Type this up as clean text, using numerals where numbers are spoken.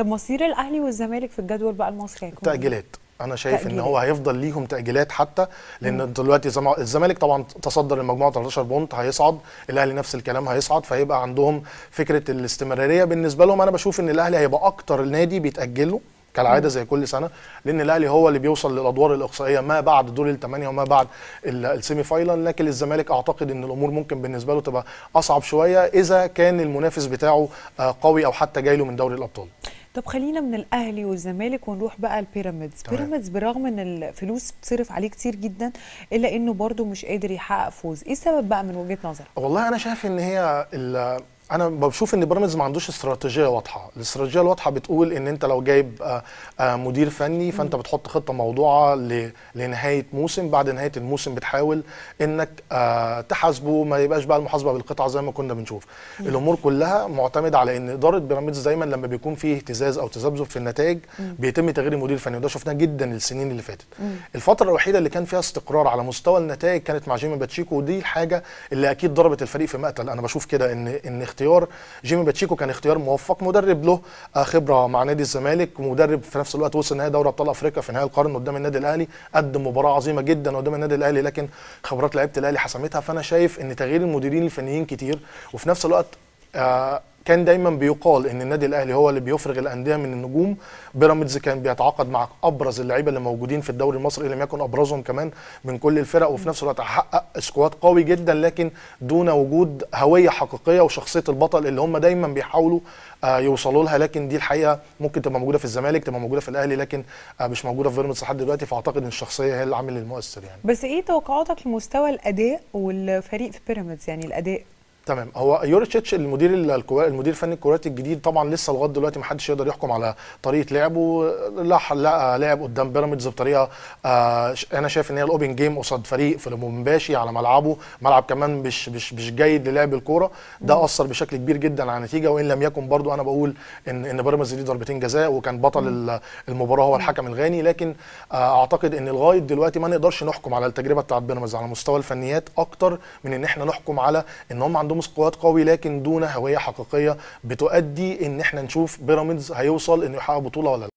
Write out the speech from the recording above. طب مصير الاهلي والزمالك في الجدول بقى المصري هيكون تأجيلات؟ انا شايف ان هو هيفضل ليهم تأجيلات حتى، لان دلوقتي الزمالك طبعا تصدر المجموعه 13 بونت هيصعد، الاهلي نفس الكلام هيصعد، فهيبقى عندهم فكره الاستمراريه بالنسبه لهم. انا بشوف ان الاهلي هيبقى اكتر النادي بيتأجل له كالعاده زي كل سنه، لان الاهلي هو اللي بيوصل للادوار الاقصائيه ما بعد دور الثمانيه وما بعد السيمي فاينال، لكن الزمالك اعتقد ان الامور ممكن بالنسبه له تبقى اصعب شويه اذا كان المنافس بتاعه قوي او حتى جاي له من دوري الابطال. طب خلينا من الاهلي والزمالك ونروح بقى لبيراميدز. بيراميدز برغم ان الفلوس بتصرف عليه كتير جدا الا انه برضه مش قادر يحقق فوز، ايه السبب بقى من وجهه نظرك؟ والله انا شايف ان هي انا بشوف ان بيراميدز ما عندوش استراتيجيه واضحه، الاستراتيجيه الواضحه بتقول ان انت لو جايب مدير فني فانت بتحط خطه موضوعه لنهايه موسم، بعد نهايه الموسم بتحاول انك تحاسبه، ما يبقاش بقى المحاسبه بالقطعه زي ما كنا بنشوف. الامور كلها معتمده على ان اداره بيراميدز دايما لما بيكون فيه اهتزاز او تذبذب في النتائج بيتم تغيير المدير الفني، وده شفناه جدا السنين اللي فاتت. الفتره الوحيده اللي كان فيها استقرار على مستوى النتائج كانت مع جيمي باتشيكو، ودي الحاجه اللي اكيد ضربت الفريق في مقتل. انا بشوف كده ان اختيار جيمي باتشيكو كان اختيار موفق، مدرب له خبره مع نادي الزمالك، مدرب في نفس الوقت وصل نهائي دوري ابطال افريقيا في نهائي القرن قدام النادي الاهلي، قدم مباراه عظيمه جدا قدام النادي الاهلي، لكن خبرات لعيبه الاهلي حسمتها. فانا شايف ان تغيير المديرين الفنيين كتير، وفي نفس الوقت كان دايما بيقال ان النادي الاهلي هو اللي بيفرغ الانديه من النجوم. بيراميدز كان بيتعاقد مع ابرز اللعيبه اللي موجودين في الدوري المصري، اللي لم يكن ابرزهم كمان من كل الفرق، وفي نفس الوقت حقق سكواد قوي جدا، لكن دون وجود هويه حقيقيه وشخصيه البطل اللي هم دايما بيحاولوا يوصلوا لها. لكن دي الحقيقه ممكن تبقى موجوده في الزمالك، تبقى موجوده في الاهلي، لكن مش موجوده في بيراميدز لحد دلوقتي. فاعتقد ان الشخصيه هي العامل المؤثر يعني. بس ايه توقعاتك لمستوى الاداء والفريق في بيراميدز؟ يعني الاداء تمام. هو يوريتش المدير الفني الكرواتي الجديد طبعا لسه لغايه دلوقتي ما حدش يقدر يحكم على طريقه لعبه. لا لعب قدام بيراميدز بطريقه انا شايف ان هي الاوبن جيم قصاد فريق في المومباشي على ملعبه، ملعب كمان مش جيد للعب الكوره، ده اثر بشكل كبير جدا على النتيجه. وان لم يكن برضو انا بقول ان بيراميدز ليه ضربتين جزاء وكان بطل المباراه هو الحكم الغاني، لكن اعتقد ان لغايه دلوقتي ما نقدرش نحكم على التجربه بتاعت بيراميدز على مستوى الفنيات اكتر من ان احنا نحكم على ان هم عندهم سكواد قوي لكن دون هويه حقيقيه بتؤدي ان احنا نشوف بيراميدز هيوصل انه يحقق بطوله ولا لا.